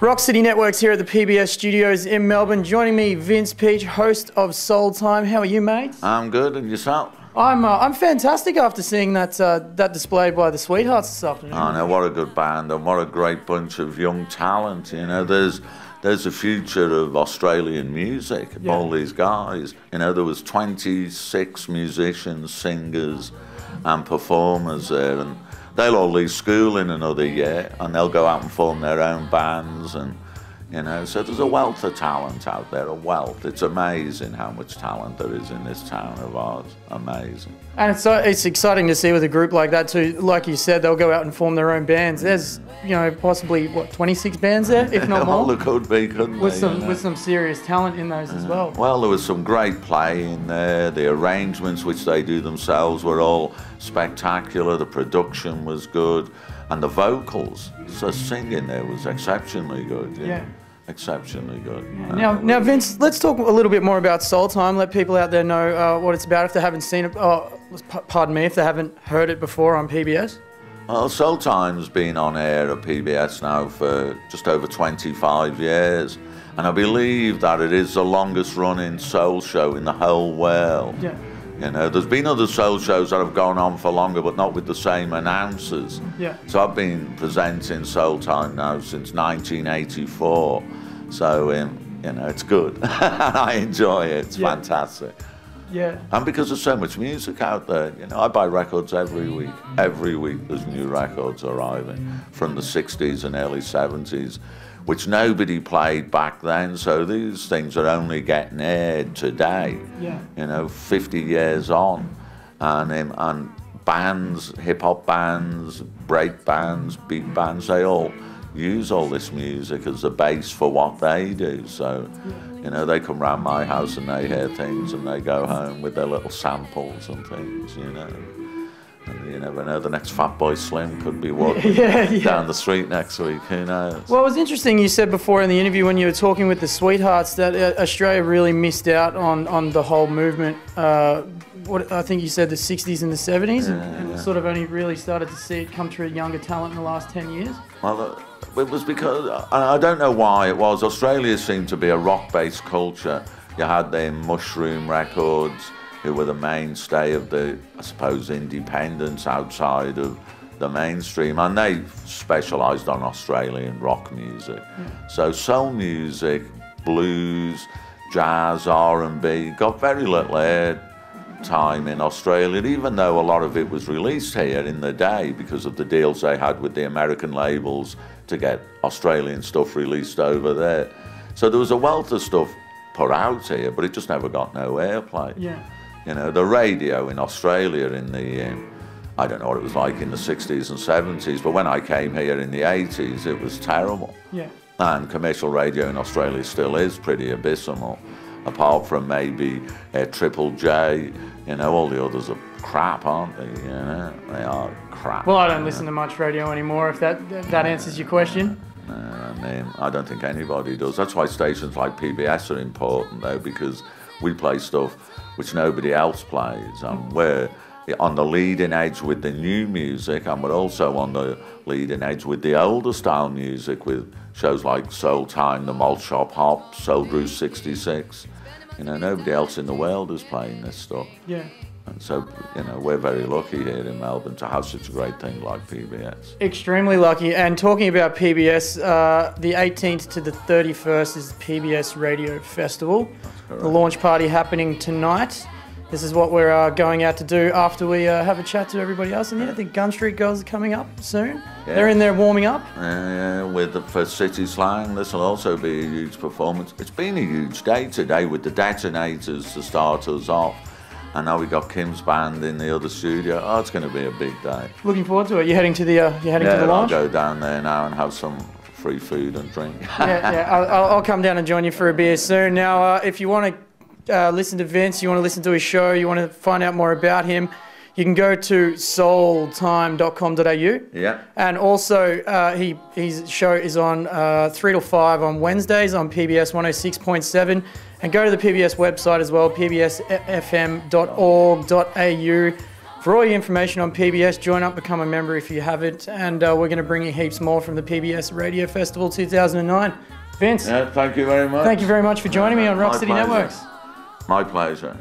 Rock City Networks here at the PBS studios in Melbourne. Joining me, Vince Peach, host of Soul Time. How are you, mate? I'm good, and yourself? I'm fantastic after seeing that that display by the Sweethearts this afternoon. I know, what a good band and what a great bunch of young talent. You know, there's a future of Australian music. Yeah. All these guys. You know, there was 26 musicians, singers, and performers there, and they'll all leave school in another year and they'll go out and form their own bands, and you know, so there's a wealth of talent out there, a wealth. It's amazing how much talent there is in this town of ours. Amazing. And it's exciting to see with a group like that too. Like you said, they'll go out and form their own bands. There's, you know, possibly what, 26 bands there, if not more. Well, there could be, couldn't with they, some you know? With some serious talent in those as well. Well, there was some great play in there. The arrangements, which they do themselves, were all spectacular. The production was good, and the vocals, so singing there was exceptionally good. Yeah. Exceptionally good. Yeah. Now, Vince, let's talk a little bit more about Soul Time. Let people out there know what it's about if they haven't seen it. Pardon me, if they haven't heard it before on PBS. Well, Soul Time's been on air at PBS now for just over 25 years, and I believe that it is the longest-running soul show in the whole world. Yeah. You know, there's been other soul shows that have gone on for longer, but not with the same announcers. Yeah. So I've been presenting Soul Time now since 1984. So, you know, it's good. I enjoy it. It's fantastic. Yeah. And because there's so much music out there, you know, I buy records every week. Every week there's new records arriving from the 60s and early 70s, which nobody played back then, so these things are only getting aired today, yeah. You know, 50 years on. And bands, hip-hop bands, break bands, beat bands, they all use all this music as a base for what they do. So, you know, they come round my house and they hear things and they go home with their little samples and things, you know. And you never know, the next Fatboy Slim could be walking down the street next week, who knows. Well, it was interesting, you said before in the interview when you were talking with the Sweethearts that Australia really missed out on the whole movement, I think you said the 60s and the 70s, and sort of only really started to see it come through younger talent in the last 10 years. Well, it was because, I don't know why it was, Australia seemed to be a rock-based culture. You had the Mushroom Records, who were the mainstay of the, I suppose, independents outside of the mainstream, and they specialised on Australian rock music. Yeah. So soul music, blues, jazz, R&B got very little airtime in Australia, even though a lot of it was released here in the day because of the deals they had with the American labels to get Australian stuff released over there. So there was a wealth of stuff put out here, but it just never got no airplay. Yeah. You know, the radio in Australia in the, I don't know what it was like in the 60s and 70s, but when I came here in the 80s, it was terrible. Yeah. And commercial radio in Australia still is pretty abysmal, apart from maybe Triple J. You know, all the others are crap, aren't they? You know, they are crap. Well, I don't listen to much radio anymore, if that answers your question. No, I don't think anybody does. That's why stations like PBS are important, though, because we play stuff which nobody else plays, and we're on the leading edge with the new music, and we're also on the leading edge with the older style music with shows like Soul Time, The Malt Shop Hop, Soul Cruise 66. You know, nobody else in the world is playing this stuff. Yeah. And so, you know, we're very lucky here in Melbourne to have such a great thing like PBS. Extremely lucky. And talking about PBS, the 18th to the 31st is the PBS Radio Festival. The launch party happening tonight. This is what we're going out to do after we have a chat to everybody else in here. I think Gun Street Girls are coming up soon. Yeah. They're in there warming up. For City Slang, this will also be a huge performance. It's been a huge day today with the Detonators to start us off. And now we got Kim's band in the other studio. Oh, it's going to be a big day. Looking forward to it. You're heading to the launch? Yeah, I'll go down there now and have some free food and drink. I'll come down and join you for a beer soon. Now, if you want to listen to Vince, you want to listen to his show, you want to find out more about him, you can go to soultime.com.au. Yeah. And also, his show is on 3 to 5 on Wednesdays on PBS 106.7. And go to the PBS website as well, pbsfm.org.au. For all your information on PBS, join up, become a member if you haven't. And we're going to bring you heaps more from the PBS Radio Festival 2009. Vince. Yeah, thank you very much. Thank you very much for joining me on Rock City Networks. My pleasure.